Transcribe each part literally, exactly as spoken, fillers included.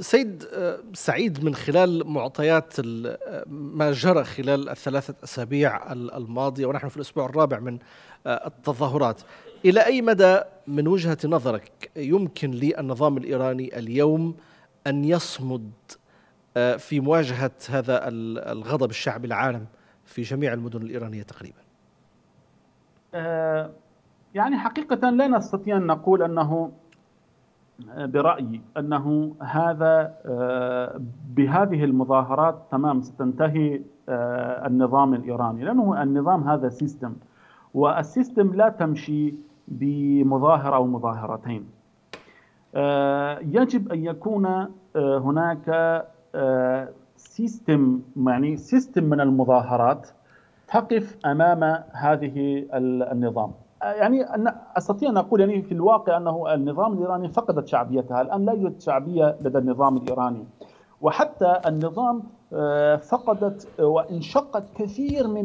سيد سعيد، من خلال معطيات ما جرى خلال الثلاثة أسابيع الماضية ونحن في الأسبوع الرابع من التظاهرات، إلى أي مدى من وجهة نظرك يمكن للنظام الإيراني اليوم أن يصمد في مواجهة هذا الغضب الشعبي العالم في جميع المدن الإيرانية تقريبا؟ يعني حقيقة لا نستطيع أن نقول أنه برأيي أنه هذا بهذه المظاهرات تمام ستنتهي النظام الإيراني، لأنه النظام هذا سيستم، والسيستم لا تمشي بمظاهرة أو مظاهرتين. يجب أن يكون هناك سيستم، يعني سيستم من المظاهرات تقف أمام هذه النظام. يعني أستطيع أن أقول يعني في الواقع أنه النظام الإيراني فقدت شعبيتها، الآن لا يوجد شعبية لدى النظام الإيراني، وحتى النظام فقدت وانشقت كثير من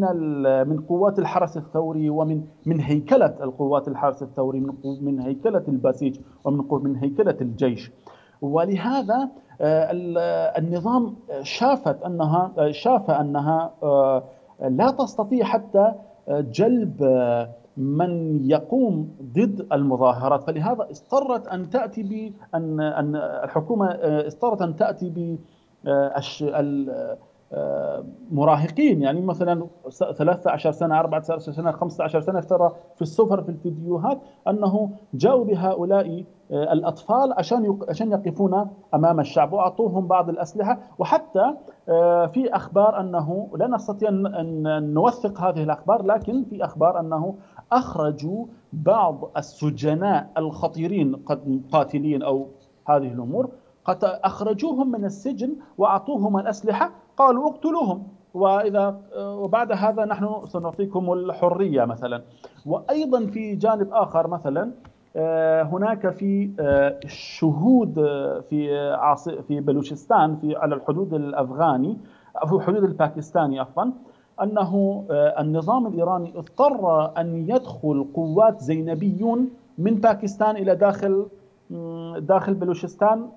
من قوات الحرس الثوري، ومن من هيكلة القوات الحرس الثوري، من من هيكلة البسيج، ومن من هيكلة الجيش. ولهذا النظام شافت أنها شاف أنها لا تستطيع حتى جلب من يقوم ضد المظاهرات، فلهذا اضطرت ان تاتي ب ان ان الحكومه اضطرت ان تاتي ب المراهقين، يعني مثلا ثلاث عشرة سنه، أربع عشرة سنه، خمس عشرة سنه، ترى في الصور في الفيديوهات انه جاءوا بهؤلاء الاطفال عشان عشان يقفون امام الشعب، واعطوهم بعض الاسلحه. وحتى في اخبار انه لا نستطيع ان نوثق هذه الاخبار، لكن في اخبار انه اخرجوا بعض السجناء الخطيرين قاتلين او هذه الامور، قد اخرجوهم من السجن واعطوهم الاسلحه، قالوا اقتلوهم، واذا وبعد هذا نحن سنعطيكم الحريه مثلا. وايضا في جانب اخر مثلا هناك في شهود في في بلوشستان، في على الحدود الافغاني في الحدود الباكستاني عفوا، انه النظام الايراني اضطر ان يدخل قوات زينبيون من باكستان الى داخل داخل بلوشستان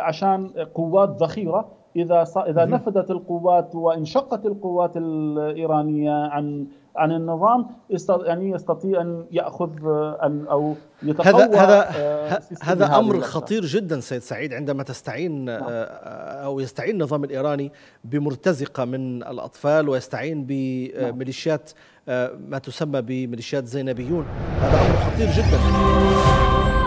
عشان قوات ذخيره. اذا اذا نفذت القوات وانشقت القوات الايرانيه عن عن النظام، يعني يستطيع ان ياخذ أن او يتقوى. هذا هذا هذا امر خطير جدا سيد سعيد، عندما تستعين او يستعين النظام الايراني بمرتزقه من الاطفال، ويستعين بميليشيات ما تسمى بميليشيات زينبيون، هذا امر خطير جدا.